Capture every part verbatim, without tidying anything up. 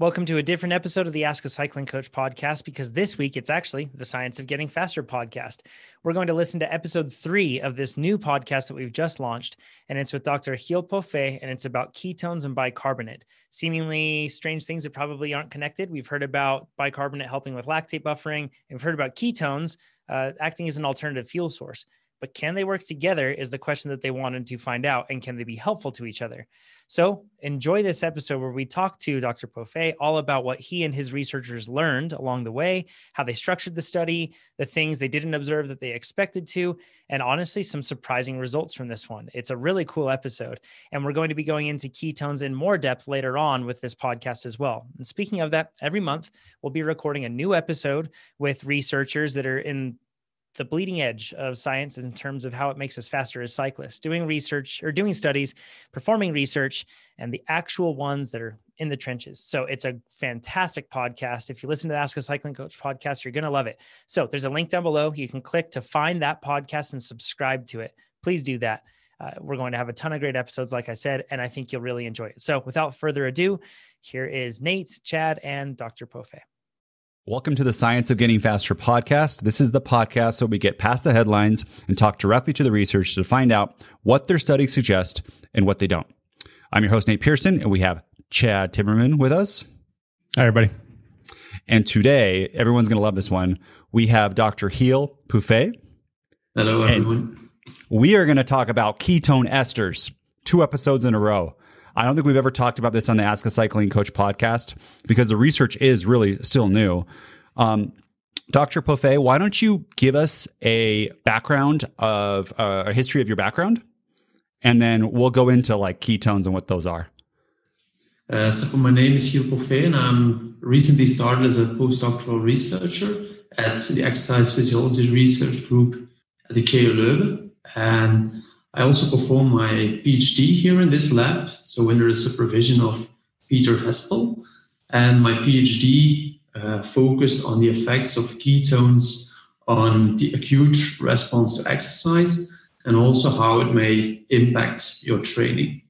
Welcome to a different episode of the Ask a Cycling Coach podcast, because this week it's actually the Science of Getting Faster podcast. We're going to listen to episode three of this new podcast that we've just launched, and it's with Doctor Chiel Poffé, and it's about ketones and bicarbonate. Seemingly strange things that probably aren't connected. We've heard about bicarbonate helping with lactate buffering. We've heard about ketones uh, acting as an alternative fuel source. But can they work together is the question that they wanted to find out, and can they be helpful to each other? So enjoy this episode where we talk to Doctor Poffé all about what he and his researchers learned along the way, how they structured the study, the things they didn't observe that they expected to, and honestly, some surprising results from this one. It's a really cool episode, and we're going to be going into ketones in more depth later on with this podcast as well. And speaking of that, every month we'll be recording a new episode with researchers that are in the bleeding edge of science in terms of how it makes us faster as cyclists, doing research or doing studies, performing research, and the actual ones that are in the trenches. So it's a fantastic podcast. If you listen to the Ask a Cycling Coach podcast, you're going to love it. So there's a link down below. You can click to find that podcast and subscribe to it. Please do that. Uh, we're going to have a ton of great episodes, like I said, and I think you'll really enjoy it. So without further ado, here is Nate, Chad, and Doctor Poffé. Welcome to the Science of Getting Faster podcast. This is the podcast where we get past the headlines and talk directly to the researchers to find out what their studies suggest and what they don't. I'm your host, Nate Pearson, and we have Chad Timmerman with us. Hi, everybody. And today, everyone's going to love this one. We have Doctor Chiel Poffé. Hello, everyone. We are going to talk about ketone esters, two episodes in a row. I don't think we've ever talked about this on the Ask a Cycling Coach podcast because the research is really still new. Um, Doctor Poffé, why don't you give us a background of uh, a history of your background? And then we'll go into like ketones and what those are. Uh, so my name is Chiel Poffé, and I'm recently started as a postdoctoral researcher at the Exercise Physiology Research Group at the K U Leuven. And I also perform my PhD here in this lab, so under the supervision of Peter Hespel. And my PhD uh, focused on the effects of ketones on the acute response to exercise and also how it may impact your training.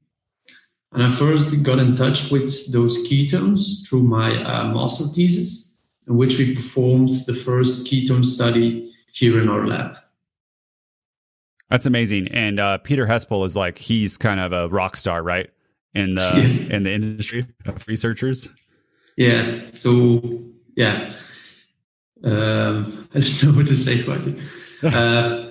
And I first got in touch with those ketones through my uh, master thesis, in which we performed the first ketone study here in our lab. That's amazing. And uh, Peter Hespel is like, he's kind of a rock star, right? In the, yeah. in the industry of researchers. Yeah. So, yeah. Um, I don't know what to say about it. Uh,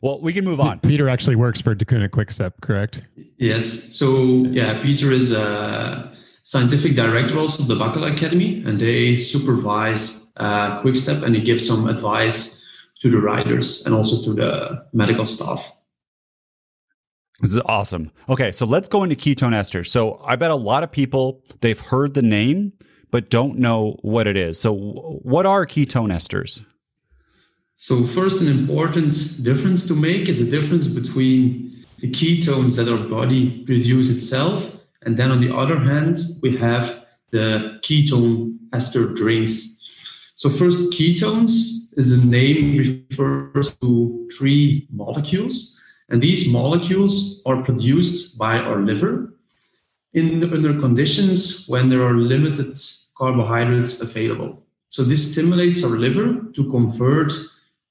well, we can move on. Peter actually works for Deceuninck Quick-Step, correct? Yes. So, yeah, Peter is a scientific director also of the Bakala Academy, and they supervise uh, Quick-Step, and he gives some advice to the riders and also to the medical staff. This is awesome. Okay, so let's go into ketone esters. So I bet a lot of people, they've heard the name, but don't know what it is. So what are ketone esters? So first, an important difference to make is the difference between the ketones that our body produces itself. And then on the other hand, we have the ketone ester drinks. So first, ketones is a name refers to three molecules, and these molecules are produced by our liver in under conditions when there are limited carbohydrates available. So this stimulates our liver to convert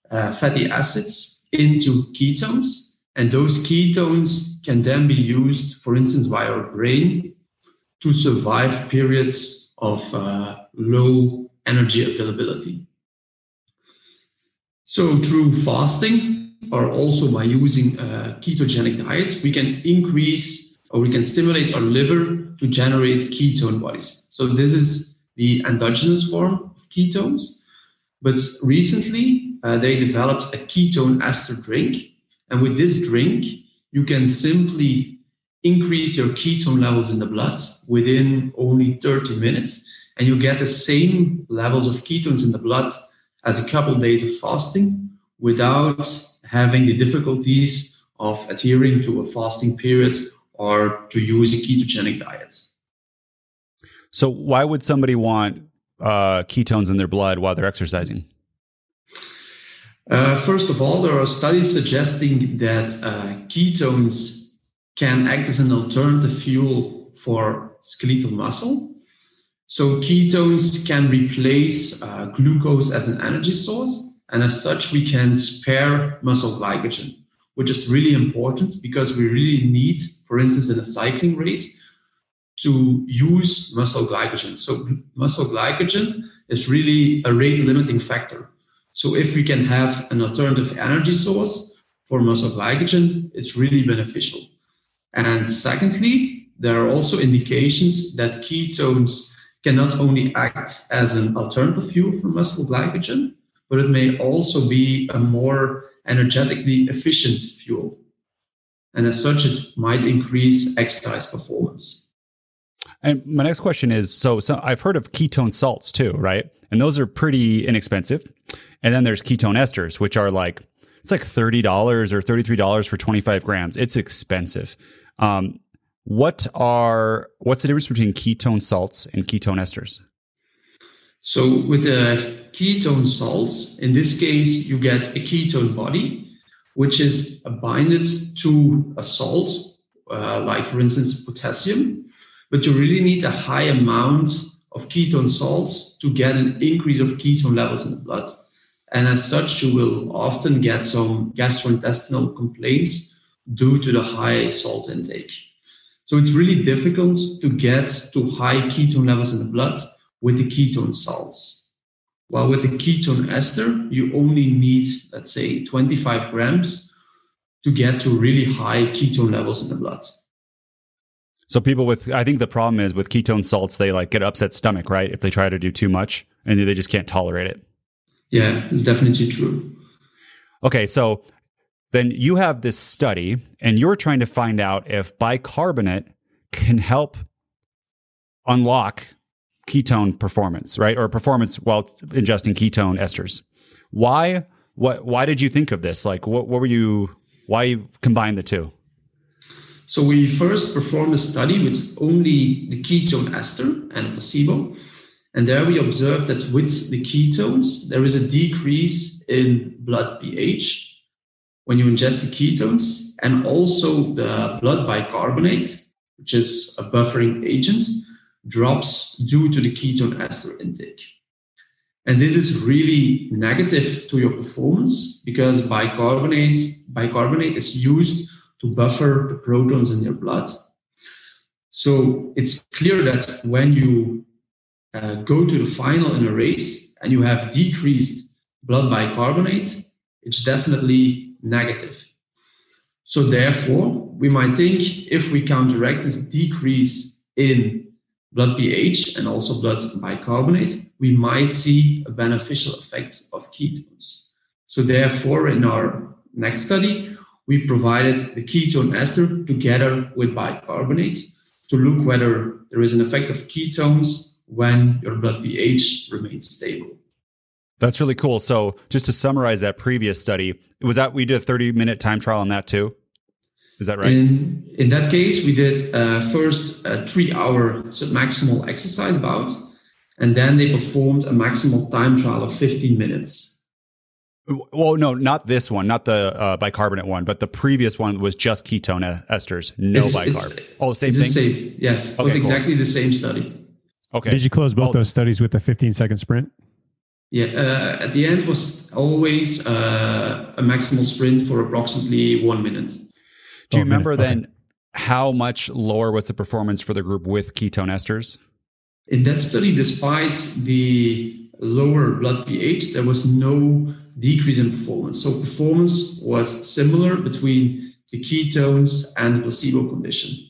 uh, fatty acids into ketones, and those ketones can then be used, for instance, by our brain to survive periods of uh, low energy availability. So through fasting, or also by using a ketogenic diet, we can increase or we can stimulate our liver to generate ketone bodies. So this is the endogenous form of ketones. But recently, uh, they developed a ketone ester drink. And with this drink, you can simply increase your ketone levels in the blood within only thirty minutes. And you get the same levels of ketones in the blood as a couple of days of fasting without having the difficulties of adhering to a fasting period or to use a ketogenic diet. So why would somebody want uh, ketones in their blood while they're exercising? Uh, first of all, there are studies suggesting that uh, ketones can act as an alternative fuel for skeletal muscle. So ketones can replace uh, glucose as an energy source, and as such, we can spare muscle glycogen, which is really important because we really need, for instance, in a cycling race, to use muscle glycogen. So muscle glycogen is really a rate-limiting factor. So if we can have an alternative energy source for muscle glycogen, it's really beneficial. And secondly, there are also indications that ketones can not only act as an alternative fuel for muscle glycogen, but it may also be a more energetically efficient fuel. And as such, it might increase exercise performance. And my next question is, so, so I've heard of ketone salts too, right? And those are pretty inexpensive. And then there's ketone esters, which are like, it's like thirty dollars or thirty-three dollars for twenty-five grams. It's expensive. Um, what are, what's the difference between ketone salts and ketone esters? So with the ketone salts, in this case, you get a ketone body, which is binded to a salt, uh, like for instance, potassium. But you really need a high amount of ketone salts to get an increase of ketone levels in the blood. And as such, you will often get some gastrointestinal complaints due to the high salt intake. So it's really difficult to get to high ketone levels in the blood with the ketone salts. While with the ketone ester, you only need, let's say, twenty-five grams to get to really high ketone levels in the blood. So people with, I think the problem is with ketone salts, they like get upset stomach, right? If they try to do too much and they just can't tolerate it. Yeah, it's definitely true. Okay, so then you have this study and you're trying to find out if bicarbonate can help unlock ketone performance, right? Or performance while ingesting ketone esters. Why, what, why did you think of this? Like what, what were you, why you combine the two? So we first performed a study with only the ketone ester and a placebo. And there we observed that with the ketones, there is a decrease in blood pH when you ingest the ketones, and also the blood bicarbonate, which is a buffering agent, drops due to the ketone ester intake. And this is really negative to your performance because bicarbonate, bicarbonate is used to buffer the protons in your blood. So it's clear that when you uh, go to the final in a race and you have decreased blood bicarbonate, it's definitely negative. So therefore, we might think if we counteract this decrease in blood pH and also blood bicarbonate, we might see a beneficial effect of ketones. So therefore, in our next study, we provided the ketone ester together with bicarbonate to look whether there is an effect of ketones when your blood pH remains stable. That's really cool. So just to summarize that previous study, was that we did a thirty minute time trial on that too? Is that right? In, in that case, we did uh, first a three hour submaximal exercise bout, and then they performed a maximal time trial of fifteen minutes. Well, no, not this one, not the uh, bicarbonate one, but the previous one was just ketone esters, no it's, bicarb. It's, oh, same it's thing? The same. Yes, okay, it was cool. Exactly the same study. Okay. Did you close both oh. those studies with a fifteen second sprint? Yeah, uh, at the end was always uh, a maximal sprint for approximately one minute. Do you remember okay. then how much lower was the performance for the group with ketone esters? In that study, despite the lower blood pH, there was no decrease in performance. So performance was similar between the ketones and the placebo condition.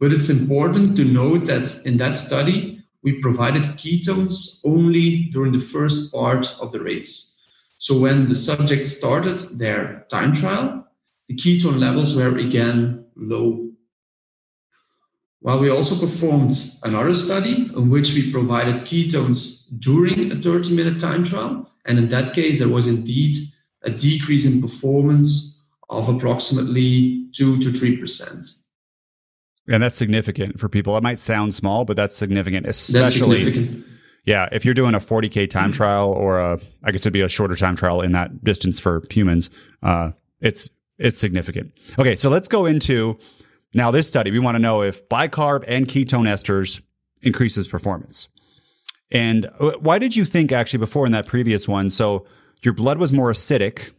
But it's important to note that in that study, we provided ketones only during the first part of the race. So when the subjects started their time trial, the ketone levels were again low. While we also performed another study in which we provided ketones during a thirty minute time trial, and in that case, there was indeed a decrease in performance of approximately two to three percent. And that's significant for people. It might sound small, but that's significant, especially, that's significant. Yeah, if you're doing a forty K time trial or a, I guess it'd be a shorter time trial in that distance for humans. Uh, it's, it's significant. Okay. So let's go into now this study. We want to know if bicarb and ketone esters increases performance. And why did you think actually before in that previous one, so your blood was more acidic,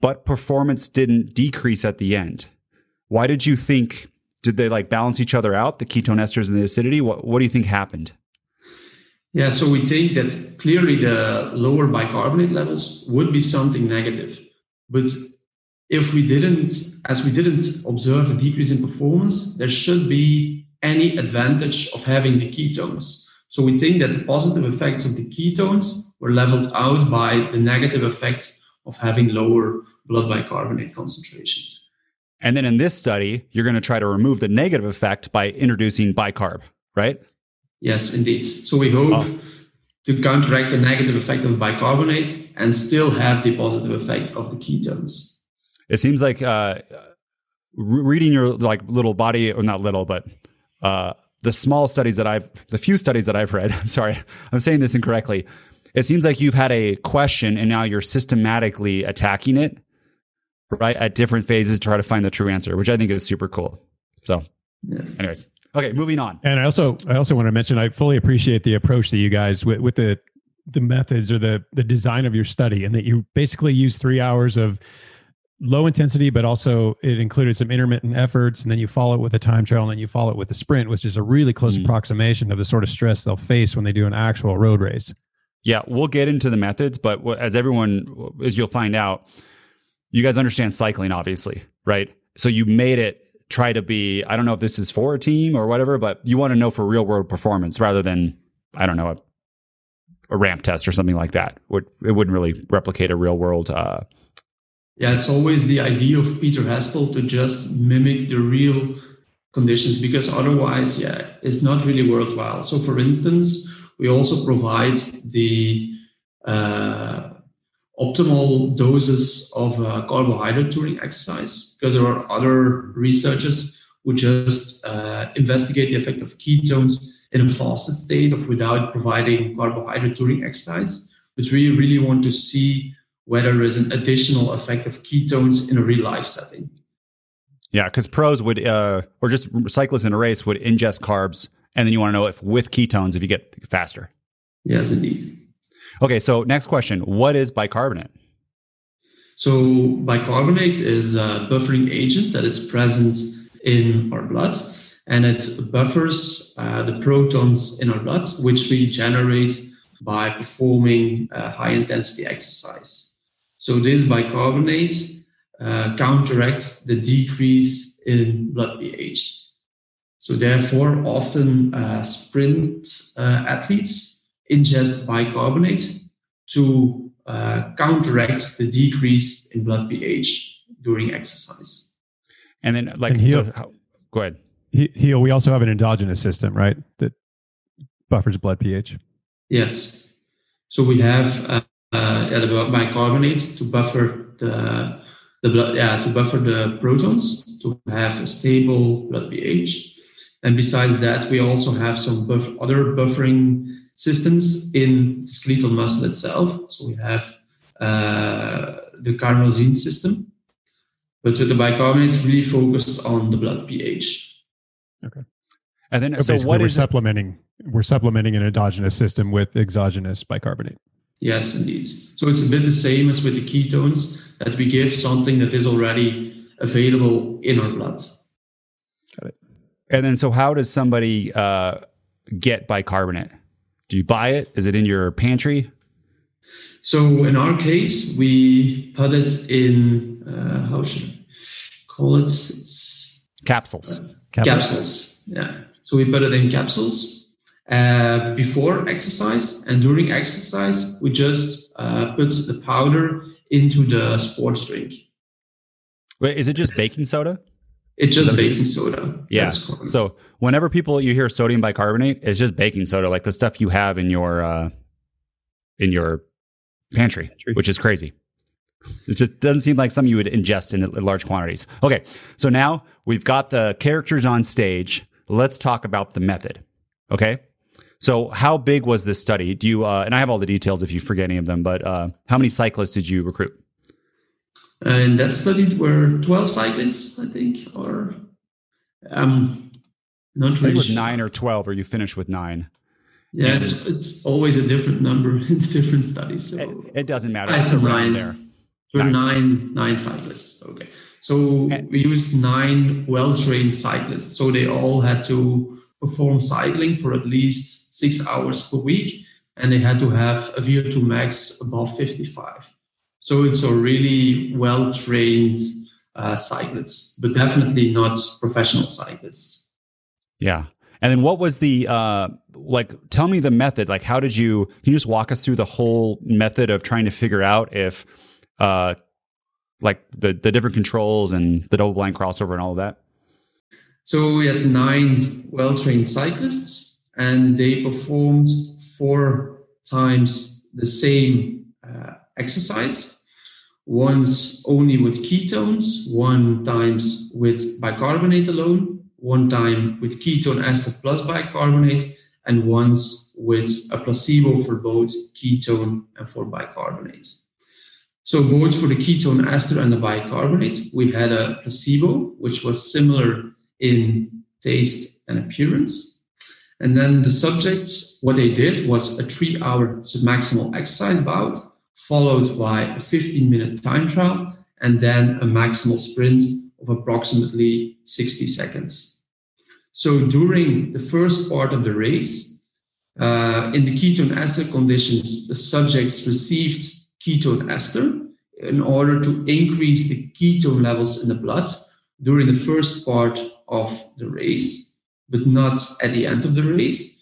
but performance didn't decrease at the end. Why did you think, did they like balance each other out, the ketone esters and the acidity? What, what do you think happened? Yeah, so we think that clearly the lower bicarbonate levels would be something negative. But if we didn't, as we didn't observe a decrease in performance, there should be any advantage of having the ketones. So we think that the positive effects of the ketones were leveled out by the negative effects of having lower blood bicarbonate concentrations. And then in this study, you're going to try to remove the negative effect by introducing bicarb, right? Yes, indeed. So we hope oh. to counteract the negative effect of bicarbonate and still have the positive effect of the ketones. It seems like uh, reading your like little body, or not little, but... Uh, the small studies that I've, the few studies that I've read, I'm sorry, I'm saying this incorrectly. It seems like you've had a question and now you're systematically attacking it, right? At different phases to try to find the true answer, which I think is super cool. So anyways, okay, moving on. And I also, I also want to mention, I fully appreciate the approach that you guys with, with the, the methods or the, the design of your study, and that you basically use three hours of low intensity, but also it included some intermittent efforts. And then you follow it with a time trial, and then you follow it with a sprint, which is a really close mm. approximation of the sort of stress they'll face when they do an actual road race. Yeah, we'll get into the methods, but as everyone, as you'll find out, you guys understand cycling, obviously, right? So you made it try to be, I don't know if this is for a team or whatever, but you want to know for real world performance rather than, I don't know, a, a ramp test or something like that. It wouldn't really replicate a real world uh Yeah, it's always the idea of Peter Hespel to just mimic the real conditions, because otherwise, yeah, it's not really worthwhile. So for instance, we also provide the uh, optimal doses of uh, carbohydrate during exercise, because there are other researchers who just uh, investigate the effect of ketones in a fasted state of without providing carbohydrate during exercise. But we really want to see whether there is an additional effect of ketones in a real life setting. Yeah, because pros would, uh, or just cyclists in a race would ingest carbs, and then you want to know if with ketones, if you get faster. Yes, indeed. Okay, so next question, what is bicarbonate? So bicarbonate is a buffering agent that is present in our blood, and it buffers uh, the protons in our blood, which we generate by performing uh, high intensity exercise. So this bicarbonate uh, counteracts the decrease in blood pH. So therefore, often uh, sprint uh, athletes ingest bicarbonate to uh, counteract the decrease in blood pH during exercise. And then, like, and Heel, so how, go ahead. Heel, we also have an endogenous system, right, that buffers blood pH? Yes. So we have... Uh, Uh, yeah, the bicarbonate to buffer the the blood, yeah, to buffer the protons to have a stable blood pH. And besides that, we also have some buff, other buffering systems in skeletal muscle itself. So we have uh, the carnosine system, but with the bicarbonate, it's really focused on the blood pH. Okay, and then so, so what we're is supplementing? It? We're supplementing an endogenous system with exogenous bicarbonate. Yes, indeed. So it's a bit the same as with the ketones, that we give something that is already available in our blood. Got it. And then, so how does somebody uh, get bicarbonate? Do you buy it? Is it in your pantry? So in our case, we put it in, uh, how should I call it? It's capsules. Uh, capsules. Capsules, yeah. So we put it in capsules. Uh, before exercise and during exercise, we just uh, put the powder into the sports drink. Wait, is it just baking soda? It's just baking soda. Yeah. So whenever people, you hear sodium bicarbonate, it's just baking soda, like the stuff you have in your uh, in your pantry, which is crazy. It just doesn't seem like something you would ingest in large quantities. Okay, so now we've got the characters on stage. Let's talk about the method. Okay. So how big was this study? Do you, uh, and I have all the details if you forget any of them, but uh, how many cyclists did you recruit? Uh, in that study were twelve cyclists, I think, or um, not really. I think it was nine or twelve, or you finished with nine. Yeah, and it's it's always a different number in different studies. So it, it doesn't matter. It's around nine, there. For nine. nine nine cyclists. Okay. So and, we used nine well-trained cyclists. So they all had to perform cycling for at least six hours per week, and they had to have a V O two max above fifty-five. So it's a really well-trained uh, cyclists, but definitely not professional cyclists. Yeah. And then what was the, uh, like, tell me the method, like, how did you, can you just walk us through the whole method of trying to figure out if, uh, like the, the different controls and the double blind crossover and all of that? So we had nine well-trained cyclists, and they performed four times the same uh, exercise, once only with ketones, one times with bicarbonate alone, one time with ketone ester plus bicarbonate, and once with a placebo for both ketone and for bicarbonate. So both for the ketone ester and the bicarbonate, we had a placebo, which was similar in taste and appearance. And then the subjects, what they did was a three-hour submaximal exercise bout, followed by a fifteen-minute time trial, and then a maximal sprint of approximately sixty seconds. So during the first part of the race, uh, in the ketone ester conditions, the subjects received ketone ester in order to increase the ketone levels in the blood during the first part of the race, but not at the end of the race,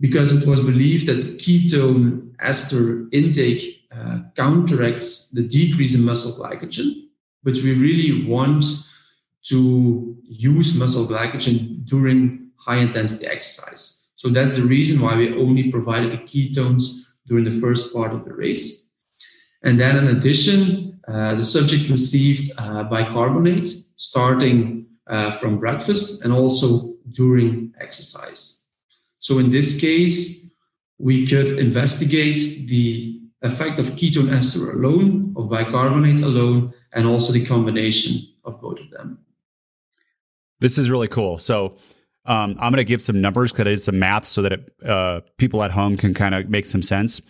because it was believed that ketone ester intake uh, counteracts the decrease in muscle glycogen. But we really want to use muscle glycogen during high-intensity exercise. So that's the reason why we only provided the ketones during the first part of the race. And then in addition, uh, the subject received uh, bicarbonate starting uh, from breakfast and also during exercise. So in this case, we could investigate the effect of ketone ester alone, of bicarbonate alone, and also the combination of both of them. This is really cool. So um, I'm going to give some numbers because I did some math so that it, uh, people at home can kind of make some sense.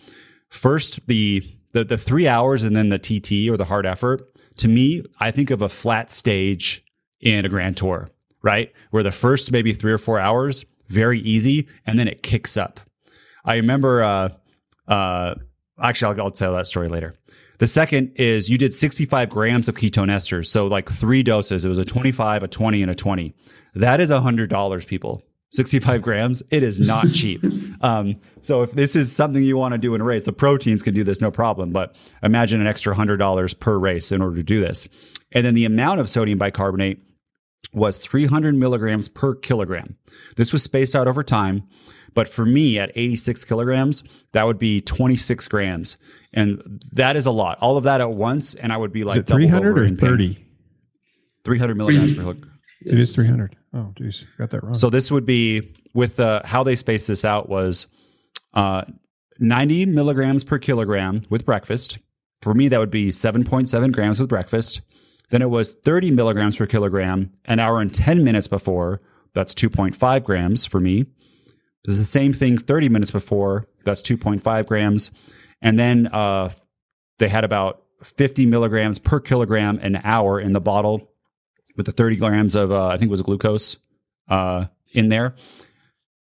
First, the, the the three hours and then the T T or the hard effort. To me, I think of a flat stage in a Grand Tour, right? Where the first maybe three or four hours, very easy, and then it kicks up. I remember, uh, uh, actually, I'll, I'll tell that story later. The second is you did sixty-five grams of ketone esters. So like three doses, it was a twenty-five, a twenty, and a twenty. That is a hundred dollars, people. sixty-five grams. It is not cheap. Um, so if this is something you want to do in a race, the pro teams can do this, no problem. But imagine an extra hundred dollars per race in order to do this. And then the amount of sodium bicarbonate was three hundred milligrams per kilogram. This was spaced out over time. But for me at eighty-six kilograms, that would be twenty-six grams. And that is a lot. All of that at once. And I would be like, is it three hundred or thirty? three hundred milligrams per hook. Yes. It is three hundred. Oh, geez. Got that wrong. So this would be with uh, how they spaced this out was uh, ninety milligrams per kilogram with breakfast. For me, that would be seven point seven grams with breakfast. Then it was thirty milligrams per kilogram an hour and ten minutes before. That's two point five grams for me. It's the same thing thirty minutes before. That's two point five grams. And then uh, they had about fifty milligrams per kilogram an hour in the bottle with the thirty grams of, uh, I think it was glucose uh, in there.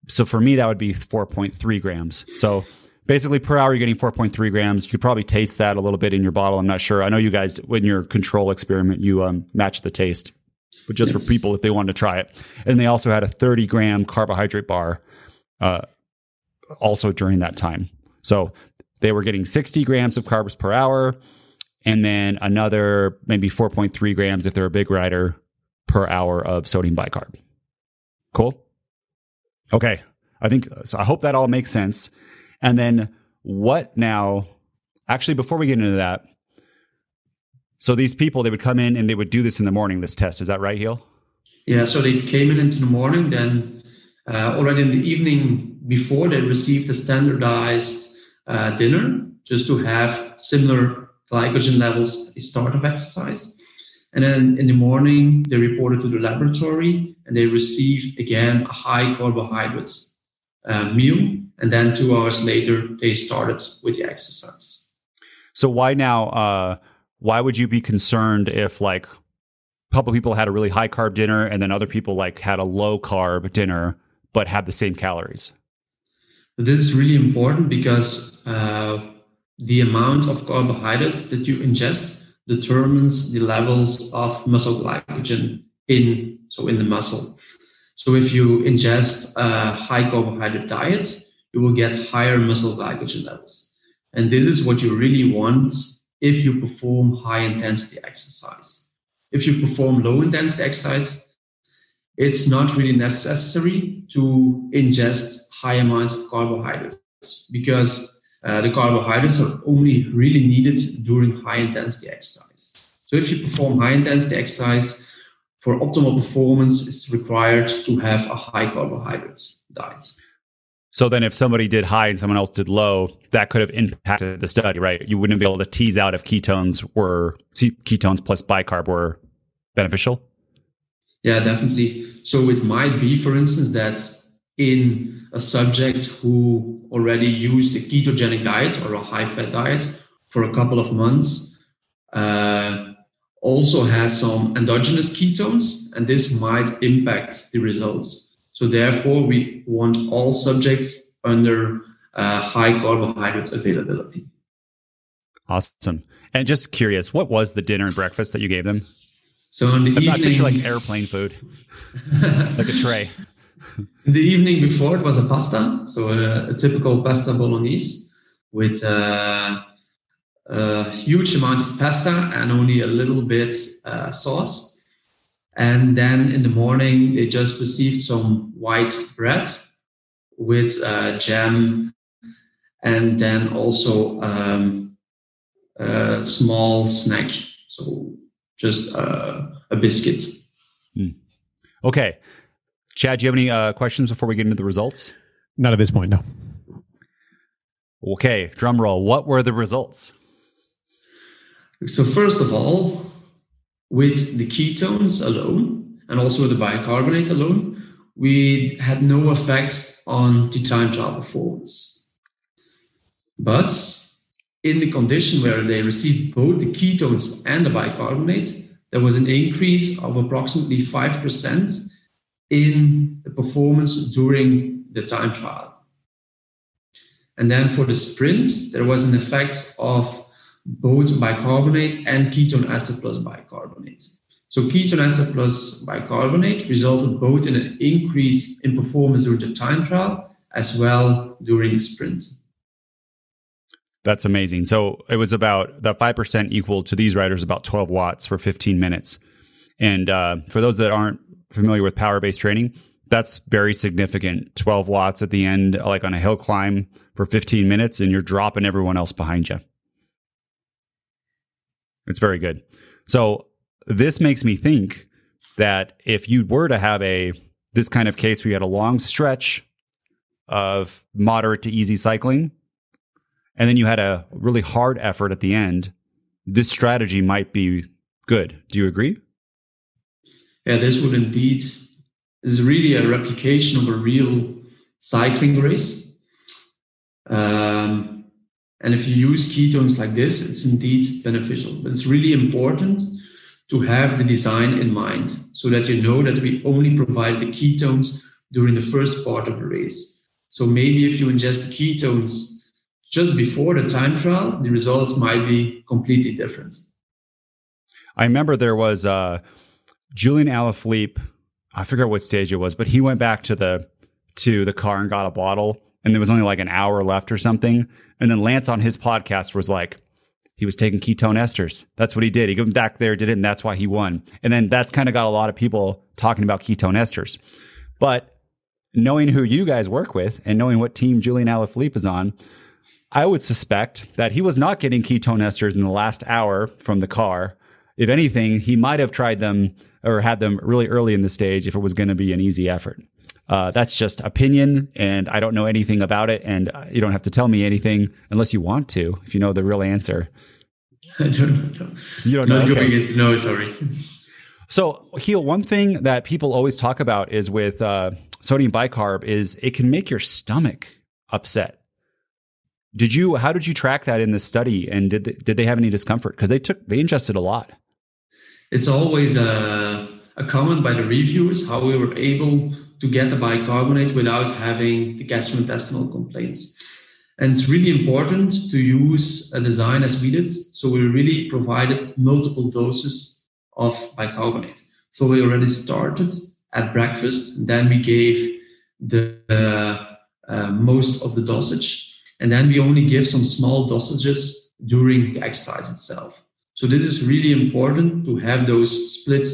So for me, that would be four point three grams. So basically per hour, you're getting four point three grams. You could probably taste that a little bit in your bottle. I'm not sure. I know you guys, in your control experiment, you um, match the taste, but just yes, for people if they wanted to try it. And they also had a thirty gram carbohydrate bar uh, also during that time. So they were getting sixty grams of carbs per hour and then another maybe four point three grams if they're a big rider per hour of sodium bicarb. Cool. Okay. I think, so I hope that all makes sense. And then what now, actually, before we get into that, so these people, they would come in and they would do this in the morning, this test. Is that right, Chiel? Yeah. So they came in into the morning, then uh, already in the evening before they received the standardized Uh, dinner, just to have similar glycogen levels at the start of exercise. And then in the morning, they reported to the laboratory and they received again a high carbohydrate uh, meal. And then two hours later, they started with the exercise. So why now? Uh, why would you be concerned if like a couple people had a really high carb dinner and then other people like had a low carb dinner, but had the same calories? This is really important because uh, the amount of carbohydrates that you ingest determines the levels of muscle glycogen in so in the muscle. So if you ingest a high carbohydrate diet, you will get higher muscle glycogen levels. And this is what you really want if you perform high intensity exercise. If you perform low intensity exercise, it's not really necessary to ingest high amounts of carbohydrates because uh, the carbohydrates are only really needed during high intensity exercise. So if you perform high intensity exercise, for optimal performance, it's required to have a high carbohydrate diet. So then if somebody did high and someone else did low, that could have impacted the study, right? You wouldn't be able to tease out if ketones were ketones plus bicarb were beneficial? Yeah, definitely. So it might be, for instance, that in a subject who already used a ketogenic diet or a high-fat diet for a couple of months uh, also had some endogenous ketones, and this might impact the results. So therefore, we want all subjects under uh, high carbohydrate availability. Awesome. And just curious, what was the dinner and breakfast that you gave them? So in the I'm evening... I picture like airplane food, like a tray. In the evening before, it was a pasta. So a, a typical pasta bolognese with uh, a huge amount of pasta and only a little bit uh, sauce. And then in the morning, they just received some white bread with uh, jam and then also um, a small snack. So just uh, a biscuit. Mm. Okay. Chad, do you have any uh, questions before we get into the results? Not at this point, no. Okay. Drum roll. What were the results? So first of all, with the ketones alone and also the bicarbonate alone, we had no effect on the time trial performance. But in the condition where they received both the ketones and the bicarbonate, there was an increase of approximately five percent in the performance during the time trial. And then for the sprint, there was an effect of both bicarbonate and ketone ester plus bicarbonate. So ketone ester plus bicarbonate resulted both in an increase in performance during the time trial as well during the sprint. That's amazing. So it was about that five percent equal to these riders, about twelve watts for fifteen minutes. And uh, for those that aren't familiar with power-based training, that's very significant. twelve watts at the end, like on a hill climb for fifteen minutes, and you're dropping everyone else behind you. It's very good. So this makes me think that if you were to have a this kind of case where you had a long stretch of moderate to easy cycling, and then you had a really hard effort at the end, this strategy might be good. Do you agree? Yeah, this would indeed is really a replication of a real cycling race. Um And if you use ketones like this, it's indeed beneficial. But it's really important to have the design in mind so that you know that we only provide the ketones during the first part of the race. So maybe if you ingest the ketones just before the time trial, the results might be completely different. I remember there was uh, Julian Alaphilippe, I forget what stage it was, but he went back to the to the car and got a bottle. And there was only like an hour left or something. And then Lance on his podcast was like, he was taking ketone esters. That's what he did. He went back there, did it, and that's why he won. And then that's kind of got a lot of people talking about ketone esters. But knowing who you guys work with and knowing what team Julian Alaphilippe is on, I would suspect that he was not getting ketone esters in the last hour from the car. If anything, he might have tried them or had them really early in the stage if it was going to be an easy effort. Uh, that's just opinion, and I don't know anything about it, and uh, you don't have to tell me anything unless you want to, if you know the real answer. I don't know. You don't know? Not okay. Going into, no, sorry. So Chiel, one thing that people always talk about is with uh, sodium bicarb is it can make your stomach upset. Did you, how did you track that in this study? And did they, did they have any discomfort? Because they took, they ingested a lot. It's always a, a comment by the reviewers, how we were able to get the bicarbonate without having the gastrointestinal complaints. And it's really important to use a design as we did. So we really provided multiple doses of bicarbonate. So we already started at breakfast. And then we gave the uh, uh, most of the dosage. And then we only give some small dosages during the exercise itself. So this is really important to have those split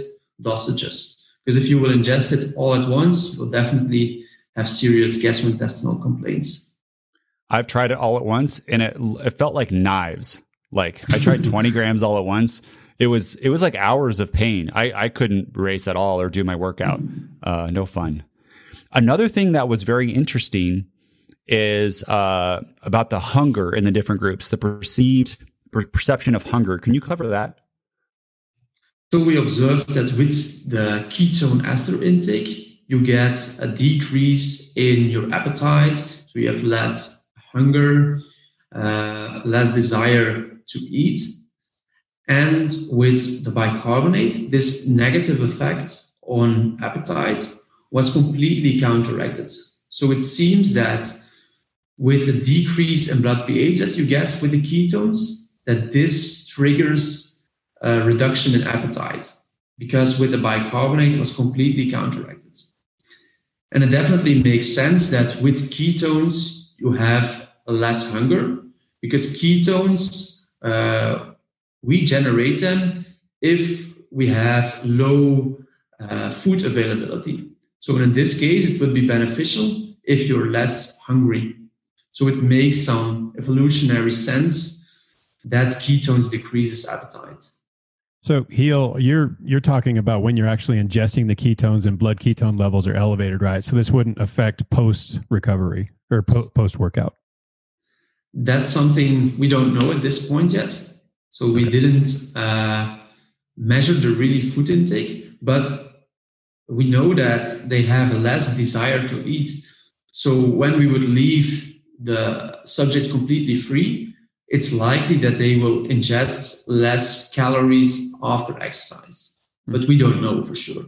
dosages, because if you will ingest it all at once, you'll definitely have serious gastrointestinal complaints. I've tried it all at once and it, it felt like knives. Like I tried twenty grams all at once. It was, it was like hours of pain. I, I couldn't race at all or do my workout. Uh, no fun. Another thing that was very interesting is uh, about the hunger in the different groups, the perceived per- perception of hunger. Can you cover that? So we observed that with the ketone ester intake, you get a decrease in your appetite. So you have less hunger, uh, less desire to eat. And with the bicarbonate, this negative effect on appetite was completely counteracted. So it seems that with the decrease in blood pH that you get with the ketones, that this triggers a reduction in appetite, because with the bicarbonate it was completely counteracted. And it definitely makes sense that with ketones, you have less hunger, because ketones, uh, we generate them if we have low uh, food availability. So in this case, it would be beneficial if you're less hungry. So it makes some evolutionary sense that ketones decreases appetite. So Chiel, you're you're talking about when you're actually ingesting the ketones and blood ketone levels are elevated, right? So this wouldn't affect post-recovery or po- post-workout. That's something we don't know at this point yet. So we didn't uh, measure the really food intake, but we know that they have less desire to eat. So when we would leave the subject completely free, it's likely that they will ingest less calories after exercise, but we don't know for sure.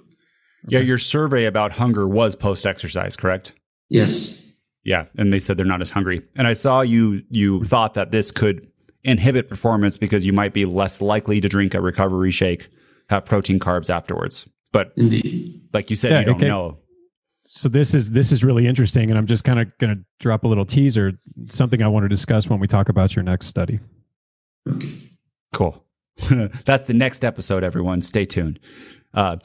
Yeah, your survey about hunger was post-exercise, correct? Yes. Yeah, and they said they're not as hungry. And I saw you you thought that this could inhibit performance because you might be less likely to drink a recovery shake, have protein carbs afterwards. But indeed, like you said, yeah, you don't okay. know. So this is this is really interesting, and I'm just kind of going to drop a little teaser, something I want to discuss when we talk about your next study. Okay. Cool. That's the next episode, everyone. Stay tuned. Uh,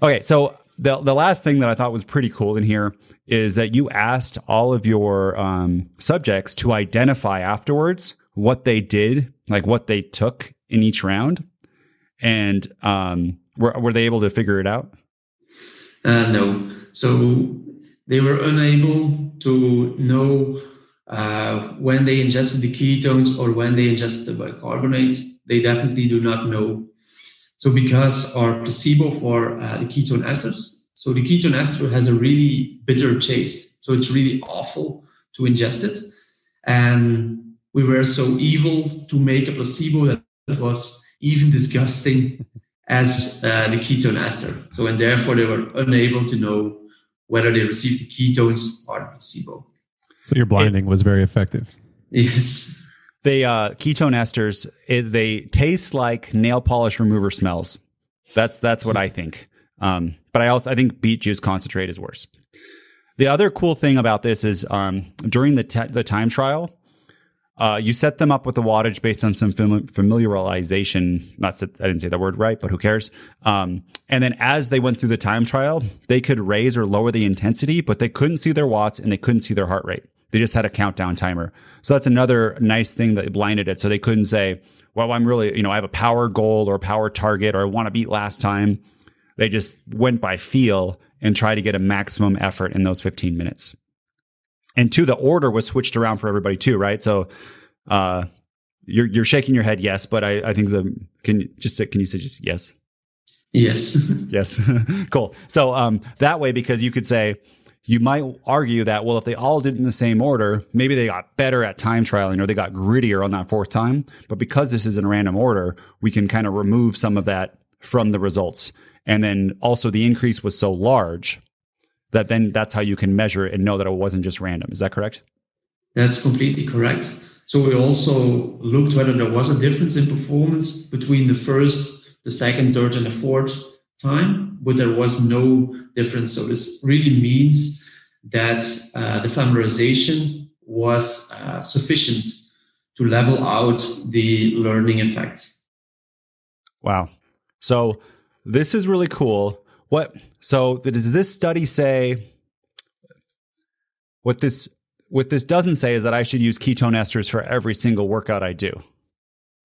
okay, so the the last thing that I thought was pretty cool in here is that you asked all of your um, subjects to identify afterwards what they did, like what they took in each round, and um, were were they able to figure it out? Uh, no. So they were unable to know uh, when they ingested the ketones or when they ingested the bicarbonate. They definitely do not know. So because our placebo for uh, the ketone esters, so the ketone ester has a really bitter taste. So it's really awful to ingest it. And we were so evil to make a placebo that was even disgusting as uh, the ketone ester. So, and therefore they were unable to know whether they received the ketones or the placebo. So your blinding it, was very effective. Yes. They uh, ketone esters, it, they taste like nail polish remover smells. That's that's what I think. Um, but I also I think beet juice concentrate is worse. The other cool thing about this is um, during the te- the time trial, Uh, you set them up with the wattage based on some fam- familiarization. Not set, I didn't say that word right, but who cares? Um, and then as they went through the time trial, they could raise or lower the intensity, but they couldn't see their watts and they couldn't see their heart rate. They just had a countdown timer. So that's another nice thing that blinded it. So they couldn't say, well, I'm really, you know, I have a power goal or a power target, or I want to beat last time. They just went by feel and tried to get a maximum effort in those fifteen minutes. And two, the order was switched around for everybody too, right? So uh, you're you're shaking your head, yes, but I, I think the can you just say, can you say just yes? Yes. Yes. Cool. So um, that way, because you could say, you might argue that, well, if they all did it in the same order, maybe they got better at time trialing or they got grittier on that fourth time. But because this is in random order, we can kind of remove some of that from the results. And then also the increase was so large that then that's how you can measure it and know that it wasn't just random. Is that correct? That's completely correct. So we also looked whether there was a difference in performance between the first, the second, third, and the fourth time, but there was no difference. So this really means that uh, the familiarization was uh, sufficient to level out the learning effect. Wow. So this is really cool. What? So does this study say what this what this doesn't say is that I should use ketone esters for every single workout I do,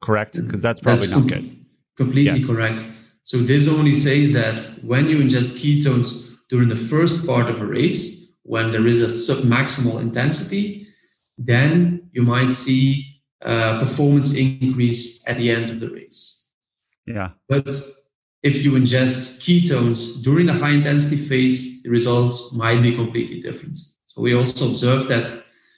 correct? Because that's probably that's not com- good. Completely yes. Correct. So this only says that when you ingest ketones during the first part of a race, when there is a sub-maximal intensity, then you might see a performance increase at the end of the race. Yeah. But if you ingest ketones during the high-intensity phase, the results might be completely different. So we also observed that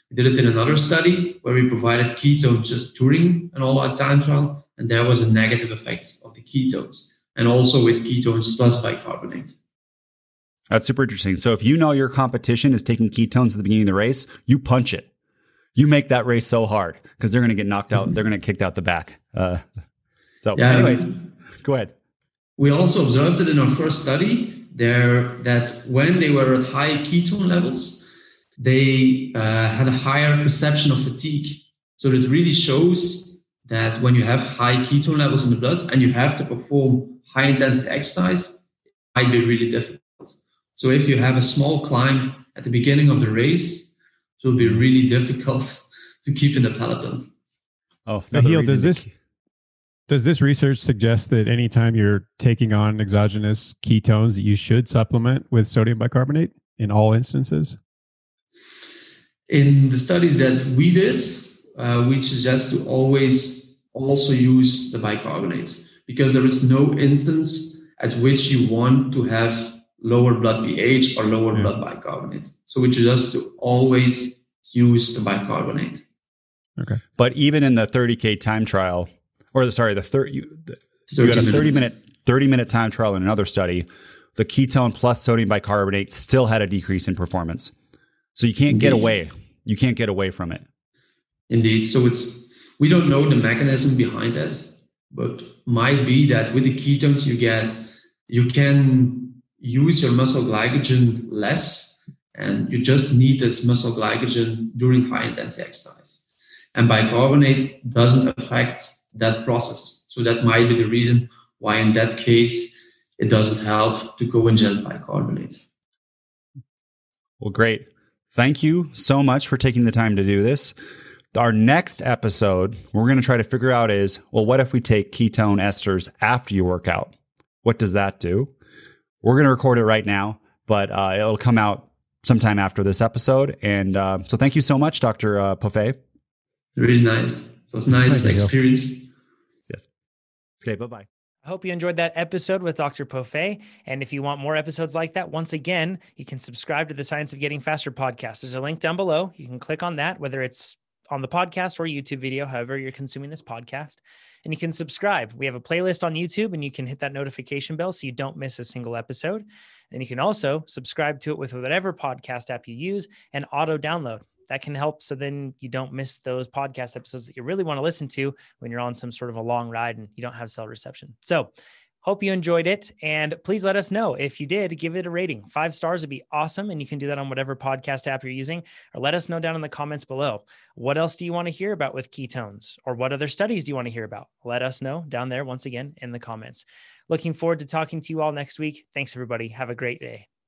we did it in another study where we provided ketones just during an all-out time trial, and there was a negative effect of the ketones, and also with ketones plus bicarbonate. That's super interesting. So if you know your competition is taking ketones at the beginning of the race, you punch it. You make that race so hard because they're going to get knocked out. They're going to get kicked out the back. Uh, so yeah, anyways, go ahead. We also observed it in our first study there that when they were at high ketone levels, they uh, had a higher perception of fatigue. So it really shows that when you have high ketone levels in the blood and you have to perform high intensity exercise, it might be really difficult. So if you have a small climb at the beginning of the race, it will be really difficult to keep in the peloton. Oh, Michiel, does this ke- does this research suggest that anytime you're taking on exogenous ketones that you should supplement with sodium bicarbonate in all instances? In the studies that we did, uh, we suggest to always also use the bicarbonate because there is no instance at which you want to have lower blood pH or lower yeah. blood bicarbonate. So we suggest to always use the bicarbonate. Okay. But even in the thirty K time trial, or the, sorry, the thirty, you, you got a thirty minute, thirty minute time trial in another study, the ketone plus sodium bicarbonate still had a decrease in performance. So you can't Indeed. get away. You can't get away from it. Indeed. So it's, we don't know the mechanism behind that, but might be that with the ketones you get, you can use your muscle glycogen less, and you just need this muscle glycogen during high intensity exercise. And bicarbonate doesn't affect that process. So that might be the reason why in that case, it doesn't help to go ingest bicarbonate. Well, great. Thank you so much for taking the time to do this. Our next episode, we're going to try to figure out is, well, what if we take ketone esters after you work out? What does that do? We're going to record it right now, but uh, it'll come out sometime after this episode. And uh, so thank you so much, Doctor Uh, Poffé. Really nice. It was a nice, nice experience. Yes. Okay, bye-bye. I hope you enjoyed that episode with Doctor Poffé. And if you want more episodes like that, once again, you can subscribe to the Science of Getting Faster podcast. There's a link down below. You can click on that, whether it's on the podcast or YouTube video, however you're consuming this podcast, and you can subscribe. We have a playlist on YouTube and you can hit that notification bell so you don't miss a single episode. And you can also subscribe to it with whatever podcast app you use and auto download. That can help. So then you don't miss those podcast episodes that you really want to listen to when you're on some sort of a long ride and you don't have cell reception. So hope you enjoyed it. And please let us know if you did. Give it a rating. Five stars would be awesome. And you can do that on whatever podcast app you're using, or let us know down in the comments below. What else do you want to hear about with ketones, or what other studies do you want to hear about? Let us know down there once again in the comments. Looking forward to talking to you all next week. Thanks everybody. Have a great day.